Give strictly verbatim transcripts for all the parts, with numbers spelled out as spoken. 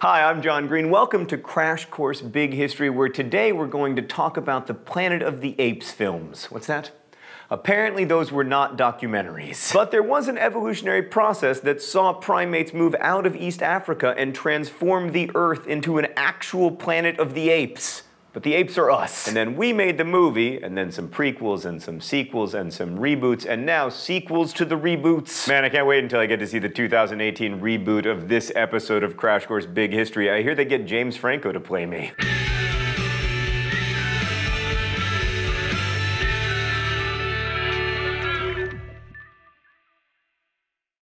Hi, I'm John Green. Welcome to Crash Course Big History, where today we're going to talk about the Planet of the Apes films. What's that? Apparently those were not documentaries. But there was an evolutionary process that saw primates move out of East Africa and transform the Earth into an actual Planet of the Apes. But the apes are us. And then we made the movie, and then some prequels, and some sequels, and some reboots, and now sequels to the reboots. Man, I can't wait until I get to see the two thousand eighteen reboot of this episode of Crash Course Big History. I hear they get James Franco to play me.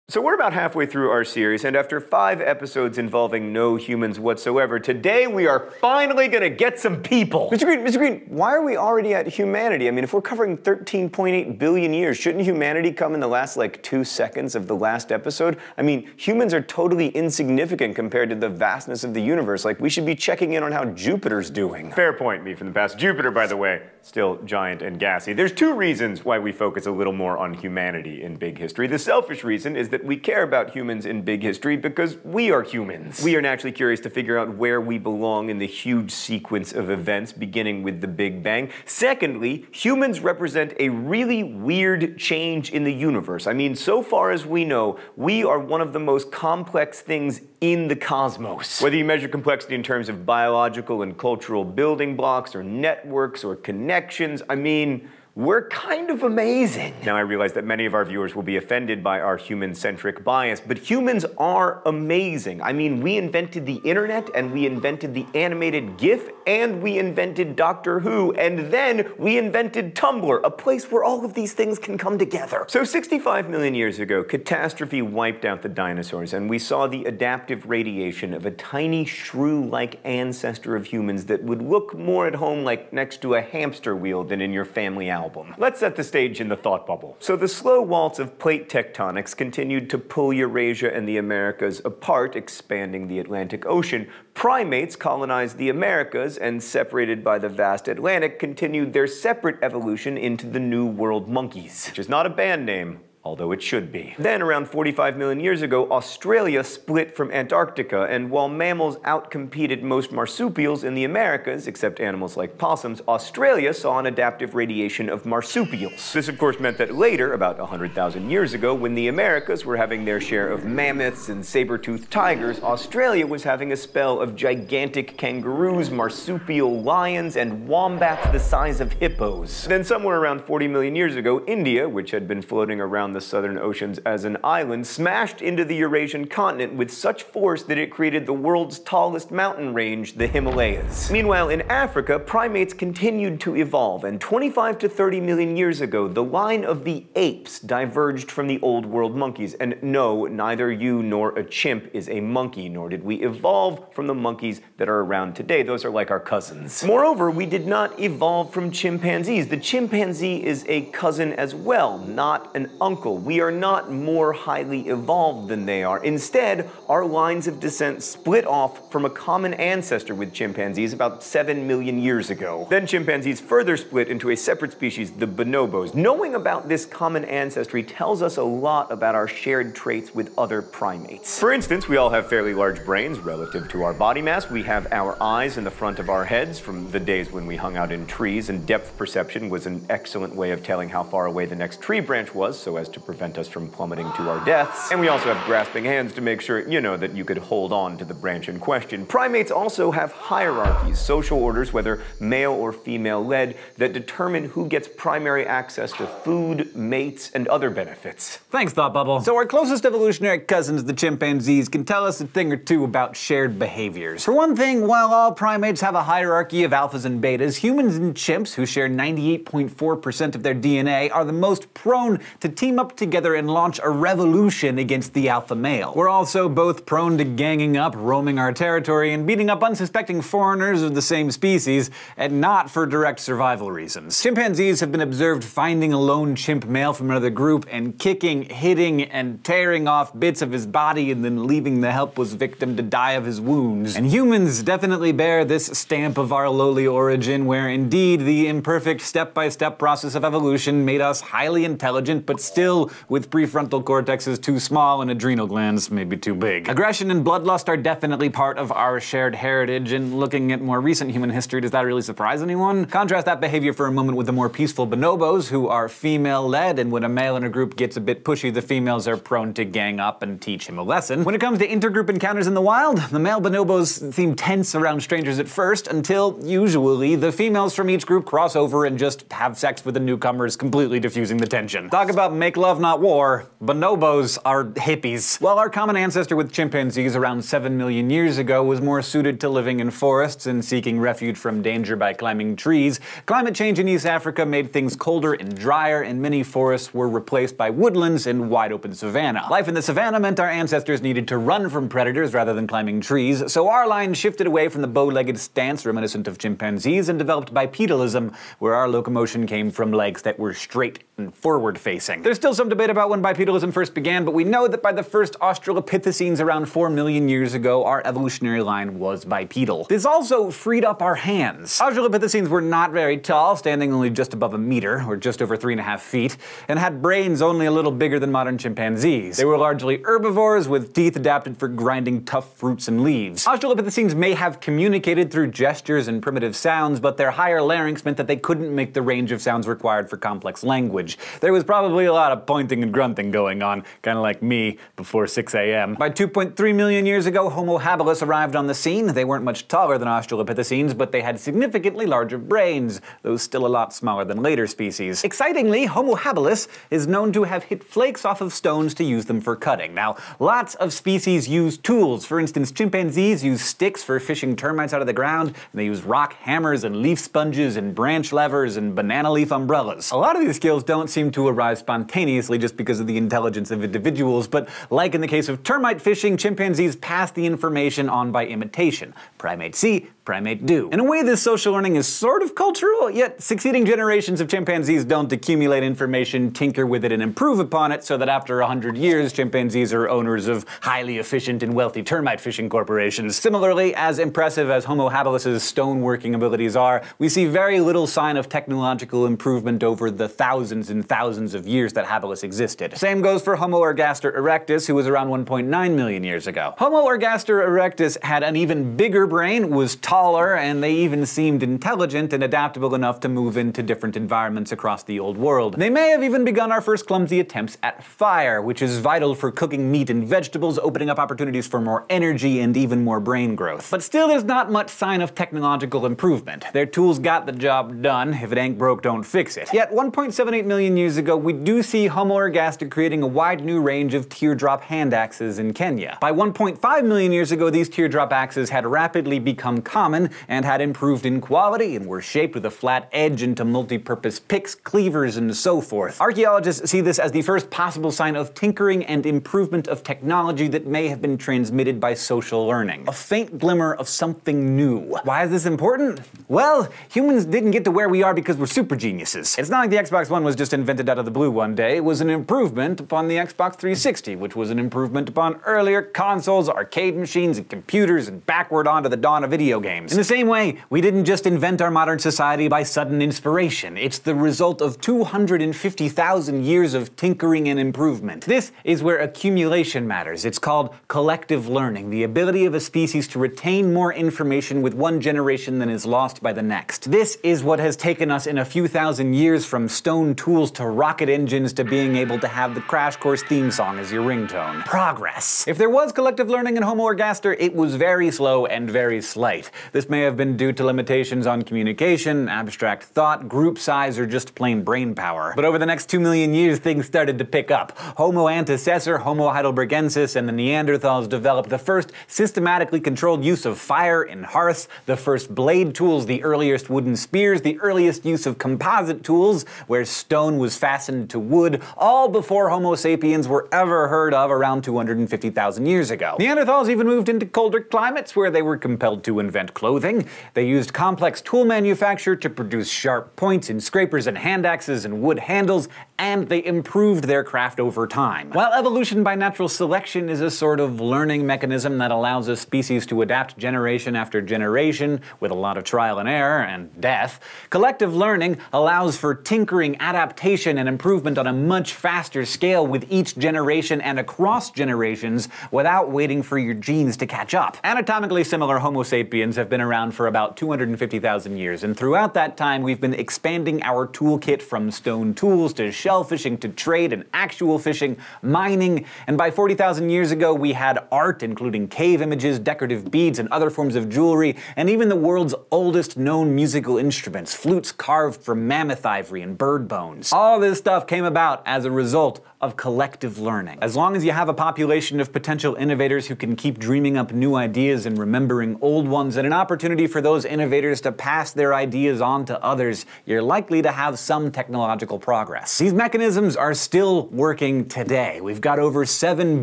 So we're about halfway through our series, and after five episodes involving no humans whatsoever, today we are finally gonna get some people! Mister Green, Mister Green, why are we already at humanity? I mean, if we're covering thirteen point eight billion years, shouldn't humanity come in the last, like, two seconds of the last episode? I mean, humans are totally insignificant compared to the vastness of the universe. Like, we should be checking in on how Jupiter's doing. Fair point, me from the past. Jupiter, by the way, still giant and gassy. There's two reasons why we focus a little more on humanity in Big History. The selfish reason is that we care about humans in Big History because we are humans. We are naturally curious to figure out where we belong in the huge sequence of events, beginning with the Big Bang. Secondly, humans represent a really weird change in the universe. I mean, so far as we know, we are one of the most complex things in the cosmos. Whether you measure complexity in terms of biological and cultural building blocks, or networks, or connections, I mean, we're kind of amazing. Now, I realize that many of our viewers will be offended by our human-centric bias, but humans are amazing. I mean, we invented the internet, and we invented the animated GIF, and we invented Doctor Who, and then we invented Tumblr, a place where all of these things can come together. So sixty-five million years ago, catastrophe wiped out the dinosaurs, and we saw the adaptive radiation of a tiny shrew-like ancestor of humans that would look more at home like next to a hamster wheel than in your family album. Let's set the stage in the thought bubble. So the slow waltz of plate tectonics continued to pull Eurasia and the Americas apart, expanding the Atlantic Ocean. Primates colonized the Americas and, separated by the vast Atlantic, continued their separate evolution into the New World monkeys, which is not a band name, although it should be. Then, around forty-five million years ago, Australia split from Antarctica, and while mammals outcompeted most marsupials in the Americas, except animals like possums, Australia saw an adaptive radiation of marsupials. This, of course, meant that later, about one hundred thousand years ago, when the Americas were having their share of mammoths and saber-toothed tigers, Australia was having a spell of gigantic kangaroos, marsupial lions, and wombats the size of hippos. Then, somewhere around forty million years ago, India, which had been floating around the the southern oceans as an island, smashed into the Eurasian continent with such force that it created the world's tallest mountain range, the Himalayas. Meanwhile, in Africa, primates continued to evolve, and twenty-five to thirty million years ago, the line of the apes diverged from the old world monkeys. And no, neither you nor a chimp is a monkey, nor did we evolve from the monkeys that are around today. Those are like our cousins. Moreover, we did not evolve from chimpanzees. The chimpanzee is a cousin as well, not an uncle. We are not more highly evolved than they are. Instead, our lines of descent split off from a common ancestor with chimpanzees about seven million years ago. Then chimpanzees further split into a separate species, the bonobos. Knowing about this common ancestry tells us a lot about our shared traits with other primates. For instance, we all have fairly large brains relative to our body mass. We have our eyes in the front of our heads from the days when we hung out in trees, and depth perception was an excellent way of telling how far away the next tree branch was, so as to to prevent us from plummeting to our deaths. And we also have grasping hands to make sure, you know, that you could hold on to the branch in question. Primates also have hierarchies, social orders, whether male or female-led, that determine who gets primary access to food, mates, and other benefits. Thanks, Thought Bubble. So our closest evolutionary cousins, the chimpanzees, can tell us a thing or two about shared behaviors. For one thing, while all primates have a hierarchy of alphas and betas, humans and chimps, who share ninety-eight point four percent of their D N A, are the most prone to team up together and launch a revolution against the alpha male. We're also both prone to ganging up, roaming our territory, and beating up unsuspecting foreigners of the same species, and not for direct survival reasons. Chimpanzees have been observed finding a lone chimp male from another group and kicking, hitting, and tearing off bits of his body and then leaving the helpless victim to die of his wounds. And humans definitely bear this stamp of our lowly origin, where indeed the imperfect step-by-step process of evolution made us highly intelligent but still ill, with prefrontal cortexes too small and adrenal glands maybe too big. Aggression and bloodlust are definitely part of our shared heritage, and looking at more recent human history, does that really surprise anyone? Contrast that behavior for a moment with the more peaceful bonobos, who are female-led, and when a male in a group gets a bit pushy, the females are prone to gang up and teach him a lesson. When it comes to intergroup encounters in the wild, the male bonobos seem tense around strangers at first, until, usually, the females from each group cross over and just have sex with the newcomers, completely diffusing the tension. Talk about make love, not war. Bonobos are hippies. While our common ancestor with chimpanzees around seven million years ago was more suited to living in forests and seeking refuge from danger by climbing trees, climate change in East Africa made things colder and drier, and many forests were replaced by woodlands and wide open savanna. Life in the savanna meant our ancestors needed to run from predators rather than climbing trees, so our line shifted away from the bow-legged stance reminiscent of chimpanzees and developed bipedalism, where our local locomotion came from legs that were straight and forward-facing. There's still some debate about when bipedalism first began, but we know that by the first Australopithecines around four million years ago, our evolutionary line was bipedal. This also freed up our hands. Australopithecines were not very tall, standing only just above a meter, or just over three and a half feet, and had brains only a little bigger than modern chimpanzees. They were largely herbivores, with teeth adapted for grinding tough fruits and leaves. Australopithecines may have communicated through gestures and primitive sounds, but their higher larynx meant that they couldn't make the range of sounds required for complex language. There was probably a lot of pointing and grunting going on, kind of like me before six A M By two point three million years ago, Homo habilis arrived on the scene. They weren't much taller than Australopithecines, but they had significantly larger brains, though still a lot smaller than later species. Excitingly, Homo habilis is known to have hit flakes off of stones to use them for cutting. Now, lots of species use tools. For instance, chimpanzees use sticks for fishing termites out of the ground, and they use rock hammers and leaf sponges and branch levers and banana leaf umbrellas. A lot of these skills don't seem to arise spontaneously just because of the intelligence of individuals, but like in the case of termite fishing, chimpanzees pass the information on by imitation. Primate see, primate do. In a way, this social learning is sort of cultural, yet succeeding generations of chimpanzees don't accumulate information, tinker with it, and improve upon it, so that after one hundred years, chimpanzees are owners of highly efficient and wealthy termite fishing corporations. Similarly, as impressive as Homo habilis' stone-working abilities are, we see very little sign of technology Technological improvement over the thousands and thousands of years that habilis existed. Same goes for Homo ergaster erectus, who was around one point nine million years ago. Homo ergaster erectus had an even bigger brain, was taller, and they even seemed intelligent and adaptable enough to move into different environments across the old world. They may have even begun our first clumsy attempts at fire, which is vital for cooking meat and vegetables, opening up opportunities for more energy and even more brain growth. But still, there's not much sign of technological improvement. Their tools got the job done. If it ain't broke, don't fix it. Yet one point seven eight million years ago, we do see Homo ergaster creating a wide new range of teardrop hand axes in Kenya. By one point five million years ago, these teardrop axes had rapidly become common and had improved in quality and were shaped with a flat edge into multi-purpose picks, cleavers, and so forth. Archaeologists see this as the first possible sign of tinkering and improvement of technology that may have been transmitted by social learning. A faint glimmer of something new. Why is this important? Well, humans didn't get to where we are because were super geniuses. It's not like the Xbox One was just invented out of the blue one day. It was an improvement upon the Xbox three sixty, which was an improvement upon earlier consoles, arcade machines, and computers, and backward onto the dawn of video games. In the same way, we didn't just invent our modern society by sudden inspiration. It's the result of two hundred fifty thousand years of tinkering and improvement. This is where accumulation matters. It's called collective learning, the ability of a species to retain more information with one generation than is lost by the next. This is what has taken us in a few thousand years from stone tools to rocket engines to being able to have the Crash Course theme song as your ringtone. Progress. If there was collective learning in Homo ergaster, it was very slow and very slight. This may have been due to limitations on communication, abstract thought, group size, or just plain brain power. But over the next two million years, things started to pick up. Homo antecessor, Homo heidelbergensis, and the Neanderthals developed the first systematically controlled use of fire in hearths, the first blade tools, the earliest wooden spears, the earliest use of composite tools, where stone was fastened to wood, all before Homo sapiens were ever heard of around two hundred fifty thousand years ago. Neanderthals even moved into colder climates where they were compelled to invent clothing. They used complex tool manufacture to produce sharp points in scrapers and hand axes and wood handles, and they improved their craft over time. While evolution by natural selection is a sort of learning mechanism that allows a species to adapt generation after generation with a lot of trial and error and death, collective learning allows for tinkering, adaptation, adaptation and improvement on a much faster scale with each generation and across generations without waiting for your genes to catch up. Anatomically similar Homo sapiens have been around for about two hundred fifty thousand years, and throughout that time we've been expanding our toolkit from stone tools to shell fishing to trade and actual fishing, mining, and by forty thousand years ago we had art including cave images, decorative beads, and other forms of jewelry, and even the world's oldest known musical instruments, flutes carved from mammoth ivory and bird bones. All this stuff came about as a result of collective learning. As long as you have a population of potential innovators who can keep dreaming up new ideas and remembering old ones, and an opportunity for those innovators to pass their ideas on to others, you're likely to have some technological progress. These mechanisms are still working today. We've got over seven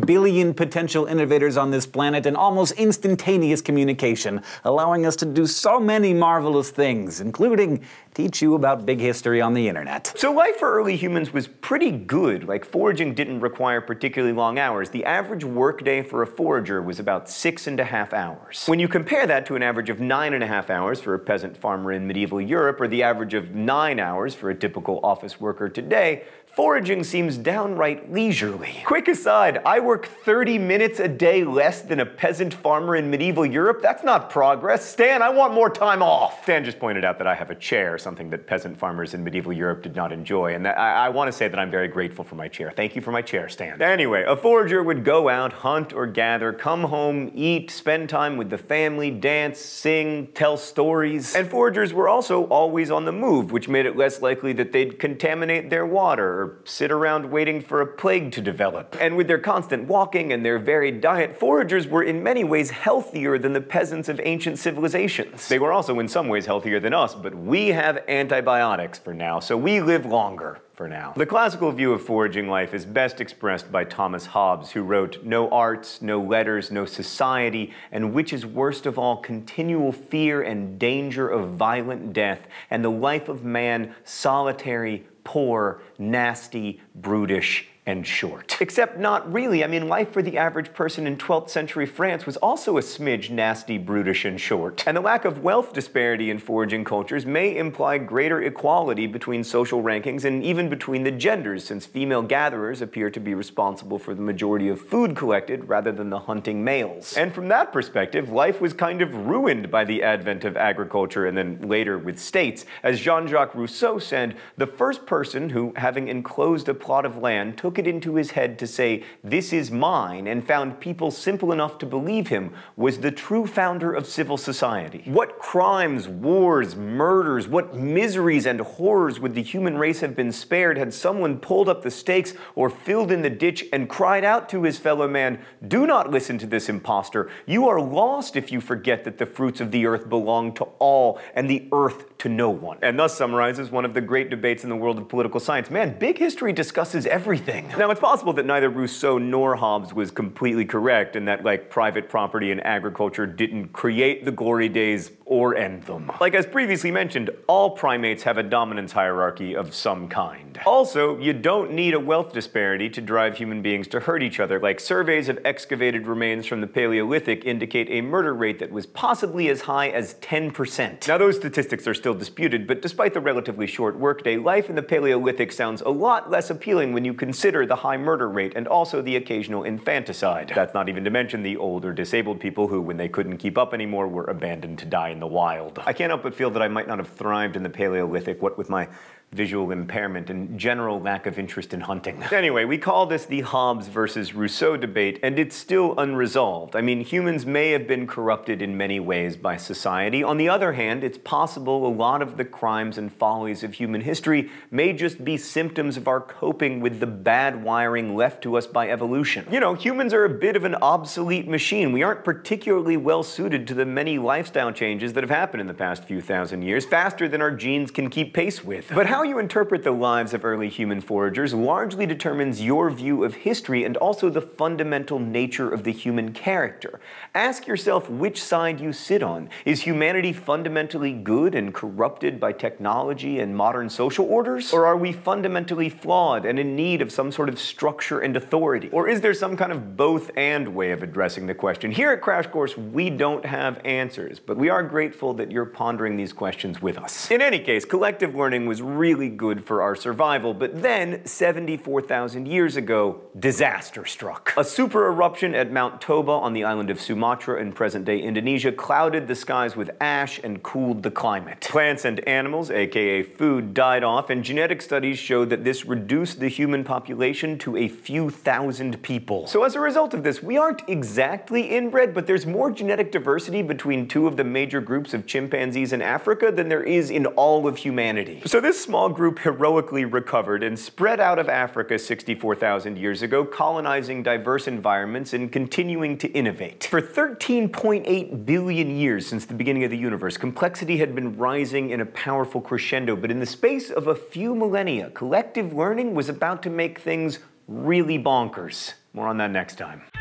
billion potential innovators on this planet and almost instantaneous communication, allowing us to do so many marvelous things, including teach you about big history on the internet. So life for early humans was pretty good. Like, foraging didn't require particularly long hours. The average workday for a forager was about six and a half hours. When you compare that to an average of nine and a half hours for a peasant farmer in medieval Europe, or the average of nine hours for a typical office worker today, foraging seems downright leisurely. Quick aside, I work thirty minutes a day less than a peasant farmer in medieval Europe. That's not progress. Stan, I want more time off. Stan just pointed out that I have a chair, something that peasant farmers in medieval Europe did not enjoy, and that I, I want to say that I'm very grateful for my chair. Thank you for my chair, Stan. Anyway, a forager would go out, hunt or gather, come home, eat, spend time with the family, dance, sing, tell stories. And foragers were also always on the move, which made it less likely that they'd contaminate their water, or sit around waiting for a plague to develop. And with their constant walking and their varied diet, foragers were in many ways healthier than the peasants of ancient civilizations. They were also in some ways healthier than us, but we have antibiotics for now, so we live longer. For now. The classical view of foraging life is best expressed by Thomas Hobbes, who wrote, "No arts, no letters, no society, and which is worst of all, continual fear and danger of violent death, and the life of man solitary, poor, nasty, brutish, and short." Except not really. I mean, life for the average person in twelfth century France was also a smidge nasty, brutish, and short. And the lack of wealth disparity in foraging cultures may imply greater equality between social rankings and even between the genders, since female gatherers appear to be responsible for the majority of food collected rather than the hunting males. And from that perspective, life was kind of ruined by the advent of agriculture and then later with states. As Jean-Jacques Rousseau said, the first person who, having enclosed a plot of land, took it into his head to say, "This is mine," and found people simple enough to believe him, was the true founder of civil society. What crimes, wars, murders, what miseries and horrors would the human race have been spared had someone pulled up the stakes or filled in the ditch and cried out to his fellow man, "Do not listen to this impostor. You are lost if you forget that the fruits of the earth belong to all and the earth to no one." And thus summarizes one of the great debates in the world of political science. Man, big history discusses everything. Now, it's possible that neither Rousseau nor Hobbes was completely correct, and that, like, private property and agriculture didn't create the glory days or end them. Like, as previously mentioned, all primates have a dominance hierarchy of some kind. Also, you don't need a wealth disparity to drive human beings to hurt each other. Like, surveys of excavated remains from the Paleolithic indicate a murder rate that was possibly as high as ten percent. Now, those statistics are still disputed, but despite the relatively short workday, life in the Paleolithic sounds a lot less appealing when you consider the high murder rate and also the occasional infanticide. That's not even to mention the old or disabled people who, when they couldn't keep up anymore, were abandoned to die in the wild. I can't help but feel that I might not have thrived in the Paleolithic, what with my visual impairment and general lack of interest in hunting. Anyway, we call this the Hobbes versus Rousseau debate, and it's still unresolved. I mean, humans may have been corrupted in many ways by society. On the other hand, it's possible a lot of the crimes and follies of human history may just be symptoms of our coping with the bad wiring left to us by evolution. You know, humans are a bit of an obsolete machine. We aren't particularly well suited to the many lifestyle changes that have happened in the past few thousand years, faster than our genes can keep pace with. But how How you interpret the lives of early human foragers largely determines your view of history and also the fundamental nature of the human character. Ask yourself which side you sit on. Is humanity fundamentally good and corrupted by technology and modern social orders? Or are we fundamentally flawed and in need of some sort of structure and authority? Or is there some kind of both-and way of addressing the question? Here at Crash Course, we don't have answers, but we are grateful that you're pondering these questions with us. In any case, collective learning was really really good for our survival, but then, seventy-four thousand years ago, disaster struck. A super eruption at Mount Toba on the island of Sumatra in present-day Indonesia clouded the skies with ash and cooled the climate. Plants and animals, aka food, died off, and genetic studies showed that this reduced the human population to a few thousand people. So as a result of this, we aren't exactly inbred, but there's more genetic diversity between two of the major groups of chimpanzees in Africa than there is in all of humanity. So this small group heroically recovered and spread out of Africa sixty-four thousand years ago, colonizing diverse environments and continuing to innovate. For thirteen point eight billion years since the beginning of the universe, complexity had been rising in a powerful crescendo, but in the space of a few millennia, collective learning was about to make things really bonkers. More on that next time.